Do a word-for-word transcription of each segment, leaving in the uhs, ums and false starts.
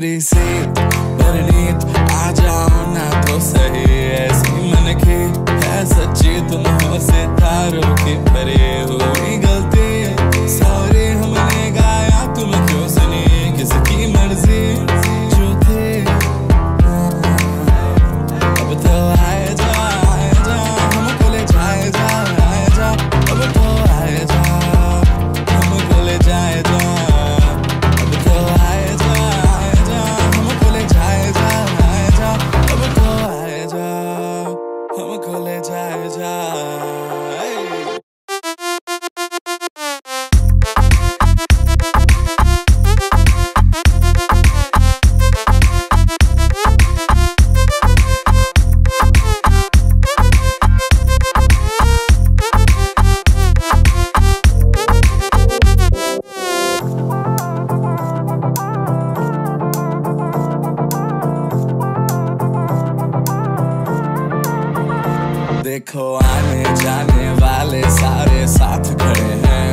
मेरी सी परनीत आ जाओ ना तो सही, ऐसी मन की है सच्ची तुम हो सितारों की परी। हुई गलती सॉरी हमने गाया, तुम क्यों सुनी किसकी मर्जी जो थी। अब तो आए जा आए जा हमको ले जाए जा आए जा, अब तो आए जा हमको ले जाए जा। देखो आने जाने वाले सारे साथ खड़े हैं,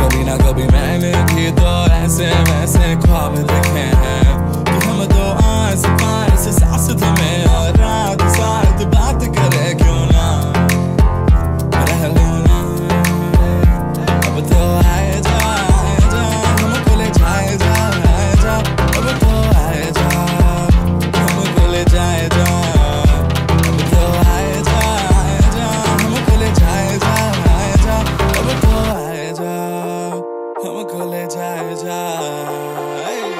कभी ना कभी मैंने भी तो ऐसे वैसे ख्वाब देखे हैं कि हम तो आस पास सास तुम्हें और रात साथ बात करे क्यों ना रह लूं ना। अब तो आए जा आए जा हमको ले जाए जा आए जा, अब तो आए जा हमको ले जाए जा। Come on, let's go, let's go.